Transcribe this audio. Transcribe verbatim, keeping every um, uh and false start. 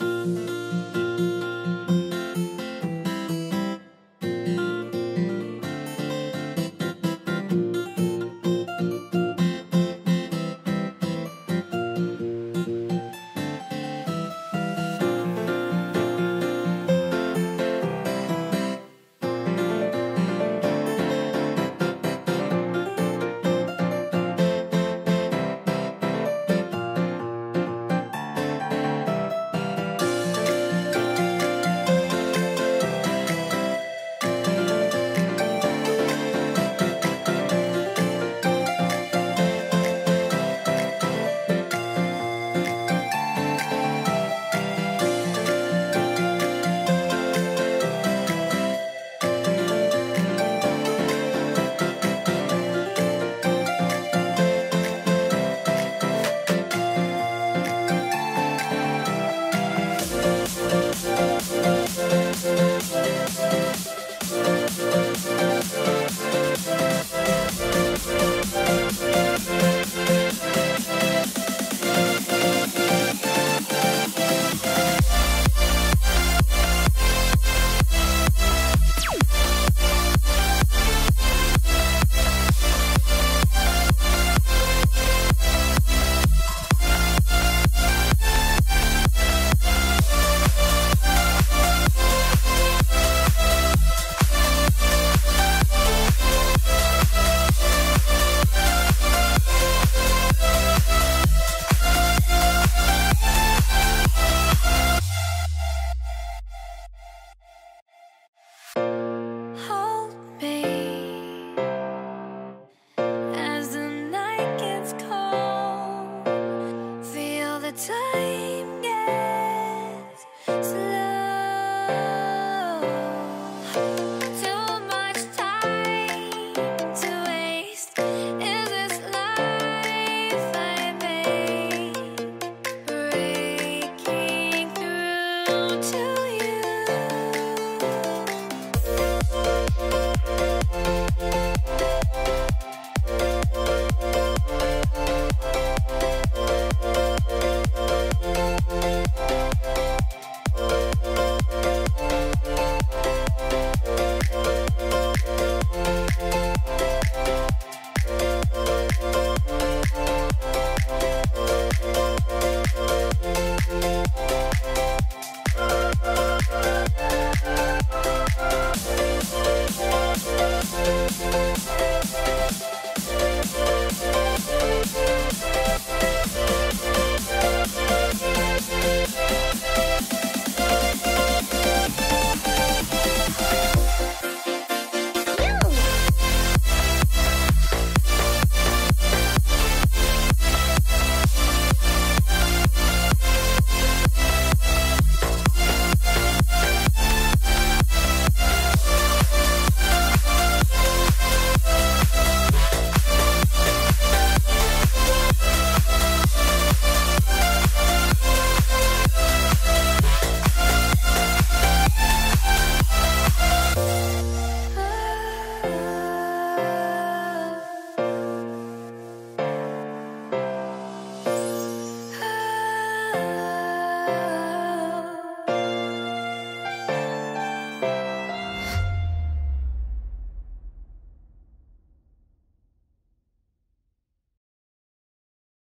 Time